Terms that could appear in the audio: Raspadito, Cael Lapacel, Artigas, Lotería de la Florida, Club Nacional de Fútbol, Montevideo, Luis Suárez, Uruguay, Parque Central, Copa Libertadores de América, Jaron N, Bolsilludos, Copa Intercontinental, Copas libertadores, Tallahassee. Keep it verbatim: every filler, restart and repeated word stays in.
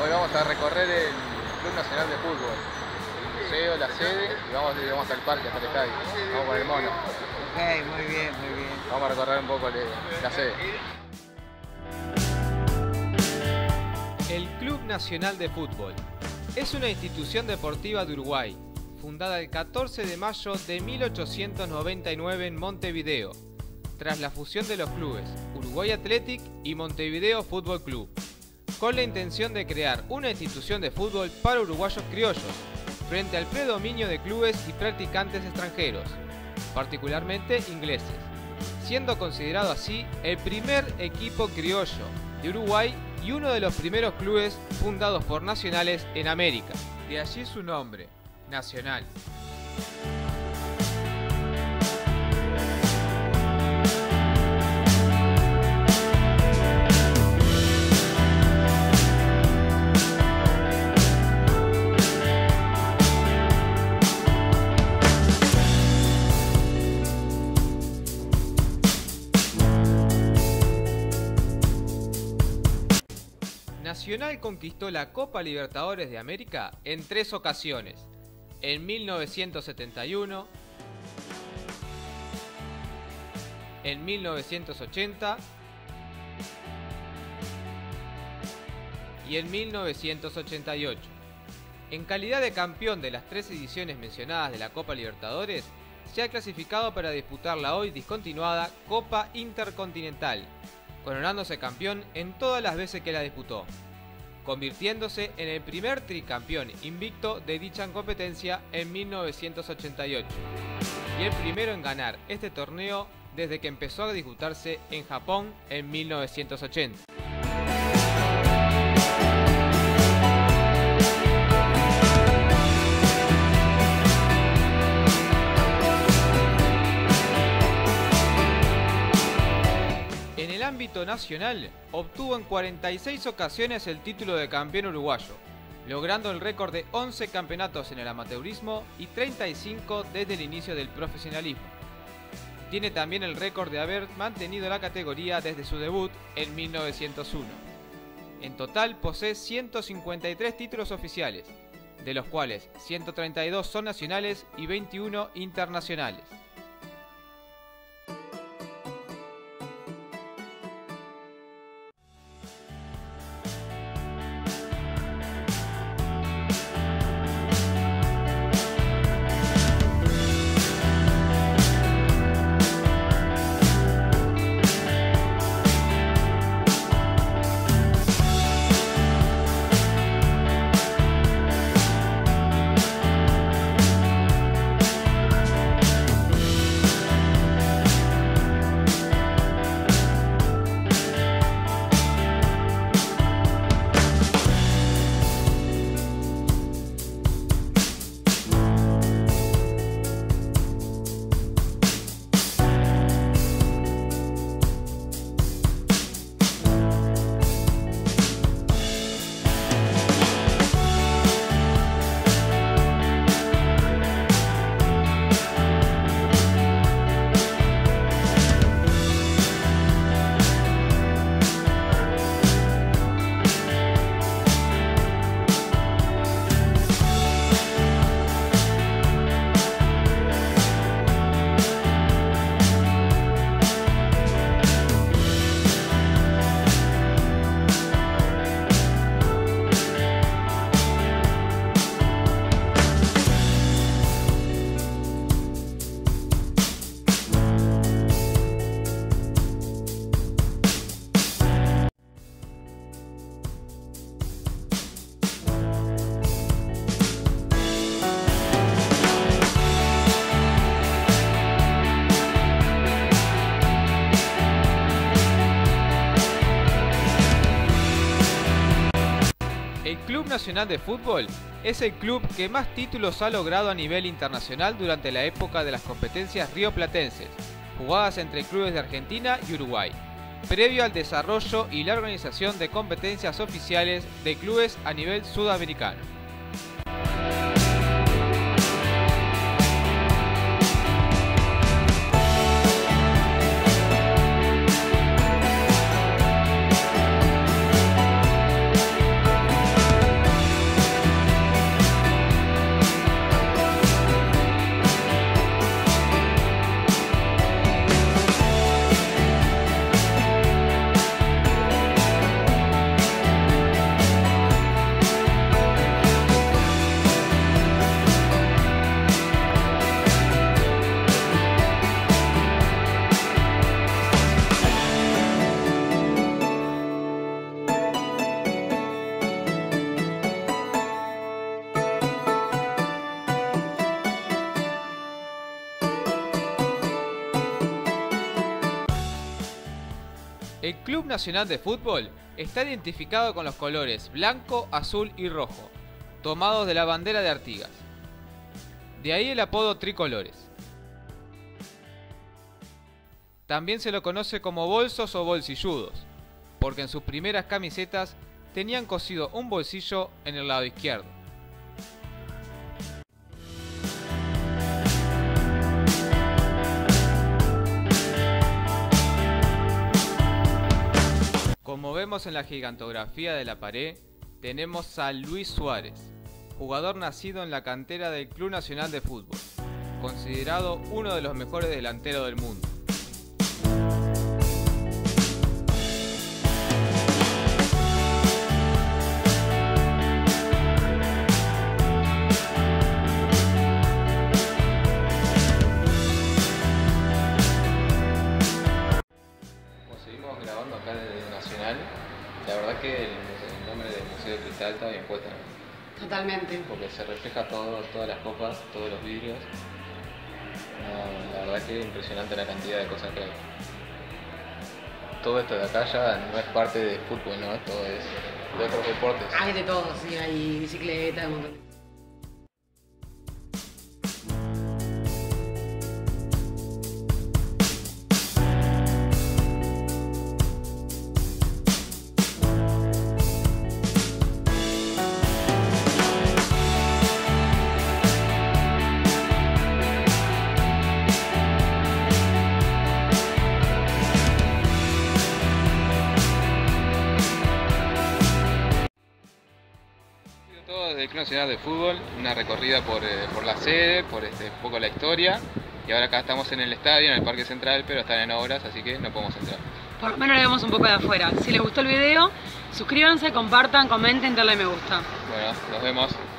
Hoy vamos a recorrer el Club Nacional de Fútbol, el museo, la sede, y vamos, vamos al parque, hasta el estadio. Vamos con el mono. Ok, muy bien, muy bien. Vamos a recorrer un poco la sede. El Club Nacional de Fútbol es una institución deportiva de Uruguay, fundada el catorce de mayo de mil ochocientos noventa y nueve en Montevideo, tras la fusión de los clubes Uruguay Athletic y Montevideo Fútbol Club, con la intención de crear una institución de fútbol para uruguayos criollos, frente al predominio de clubes y practicantes extranjeros, particularmente ingleses, siendo considerado así el primer equipo criollo de Uruguay y uno de los primeros clubes fundados por nacionales en América. De allí su nombre, Nacional. Nacional conquistó la Copa Libertadores de América en tres ocasiones, en mil novecientos setenta y uno, en mil novecientos ochenta y en mil novecientos ochenta y ocho. En calidad de campeón de las tres ediciones mencionadas de la Copa Libertadores, se ha clasificado para disputar la hoy discontinuada Copa Intercontinental, coronándose campeón en todas las veces que la disputó, convirtiéndose en el primer tricampeón invicto de dicha competencia en mil novecientos ochenta y ocho y el primero en ganar este torneo desde que empezó a disputarse en Japón en mil novecientos ochenta. En el ámbito nacional, obtuvo en cuarenta y seis ocasiones el título de campeón uruguayo, logrando el récord de once campeonatos en el amateurismo y treinta y cinco desde el inicio del profesionalismo. Tiene también el récord de haber mantenido la categoría desde su debut en mil novecientos uno. En total posee ciento cincuenta y tres títulos oficiales, de los cuales ciento treinta y dos son nacionales y veintiuno internacionales. El Club Nacional de Fútbol es el club que más títulos ha logrado a nivel internacional durante la época de las competencias rioplatenses, jugadas entre clubes de Argentina y Uruguay, previo al desarrollo y la organización de competencias oficiales de clubes a nivel sudamericano. El Club Nacional de Fútbol está identificado con los colores blanco, azul y rojo, tomados de la bandera de Artigas. De ahí el apodo Tricolores. También se lo conoce como bolsos o bolsilludos, porque en sus primeras camisetas tenían cosido un bolsillo en el lado izquierdo. Como vemos en la gigantografía de la pared, tenemos a Luis Suárez, jugador nacido en la cantera del Club Nacional de Fútbol, considerado uno de los mejores delanteros del mundo. Acá desde Nacional, la verdad que el, el nombre del Museo de Cristal está bien puesto, ¿no? Totalmente. Porque se refleja todo, todas las copas, todos los vidrios. No, la verdad que es impresionante la cantidad de cosas que hay. Todo esto de acá ya no es parte de fútbol, ¿no? Todo es de otros deportes. Hay de todo, sí, hay bicicleta, un montón. Del Club Nacional de Fútbol, una recorrida por, eh, por la sede, por este, un poco la historia, y ahora acá estamos en el estadio, en el Parque Central, pero están en obras, así que no podemos entrar. Por lo menos lo vemos un poco de afuera. Si les gustó el video, suscríbanse, compartan, comenten, denle me gusta. Bueno, nos vemos.